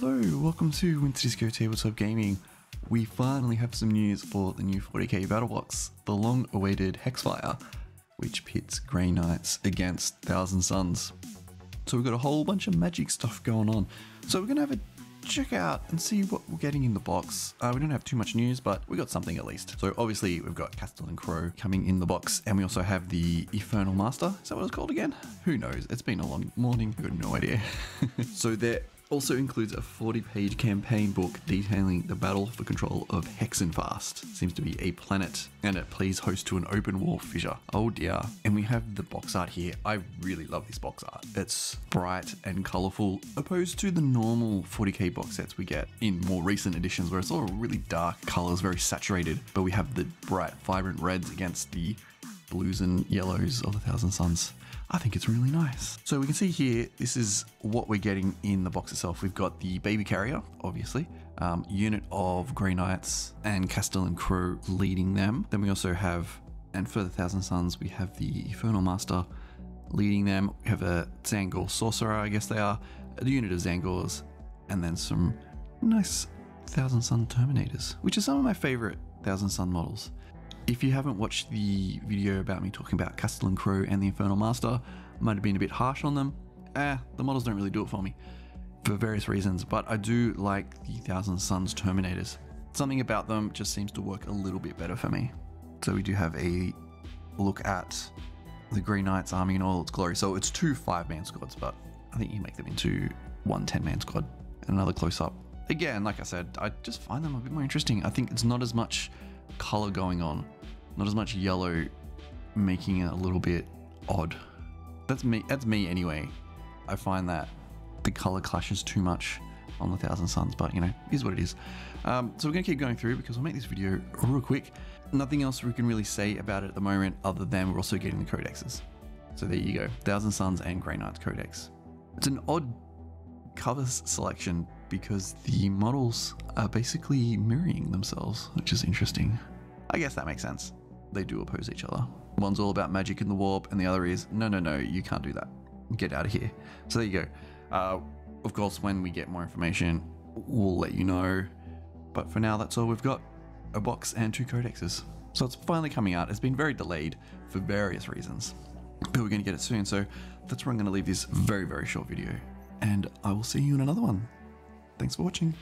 Hello, welcome to Winter Disco Tabletop Gaming. We finally have some news for the new 40k battle box, the long-awaited Hexfire, which pits Grey Knights against Thousand Sons. So we've got a whole bunch of magic stuff going on. So we're going to have a check out and see what we're getting in the box. We don't have too much news, but we got something at least. So obviously we've got Castellan Crowe coming in the box, and we also have the Infernal Master. Is that what it's called again? Who knows? It's been a long morning. I've got no idea. So there also includes a 40-page campaign book detailing the battle for control of Hexenfast. Seems to be a planet, and it plays host to an open war fissure. Oh dear. And we have the box art here. I really love this box art. It's bright and colourful, opposed to the normal 40k box sets we get in more recent editions, where it's all really dark colours, very saturated, but we have the bright, vibrant reds against the blues and yellows of the Thousand Sons. I think it's really nice. So we can see here, this is what we're getting in the box itself. We've got the baby carrier, obviously, unit of Grey Knights and Castellan Crowe leading them. Then we also have, and for the Thousand Sons, we have the Infernal Master leading them. We have a Tzaangor sorcerer, I guess they are, the unit of Tzaangors, and then some nice Thousand Sun Terminators, which are some of my favorite Thousand Sun models. If you haven't watched the video about me talking about Castellan Crowe and the Infernal Master, might have been a bit harsh on them. The models don't really do it for me for various reasons, but I do like the Thousand Sons Terminators. Something about them just seems to work a little bit better for me. So we do have a look at the Grey Knights army in all its glory. So it's 2 5-man squads, but I think you make them into 1 10-man squad and another close-up. Again, like I said, I just find them a bit more interesting. I think it's not as much color going on, not as much yellow, making it a little bit odd. That's me anyway. I find that the color clashes too much on the Thousand Sons, but you know, is what it is. So we're gonna keep going through because we'll make this video real quick. Nothing else we can really say about it at the moment, other than we're also getting the codexes. So there you go, Thousand Sons and Grey Knights codex. It's an odd cover selection because the models are basically mirroring themselves, which is interesting. I guess that makes sense. They do oppose each other. One's all about magic in the warp, and the other is, no, no, no, you can't do that. Get out of here. So there you go. Of course, when we get more information, we'll let you know. But for now, that's all we've got. A box and 2 codexes. So it's finally coming out. It's been very delayed for various reasons, but we're gonna get it soon. So that's where I'm gonna leave this very, very short video, and I will see you in another one. Thanks for watching.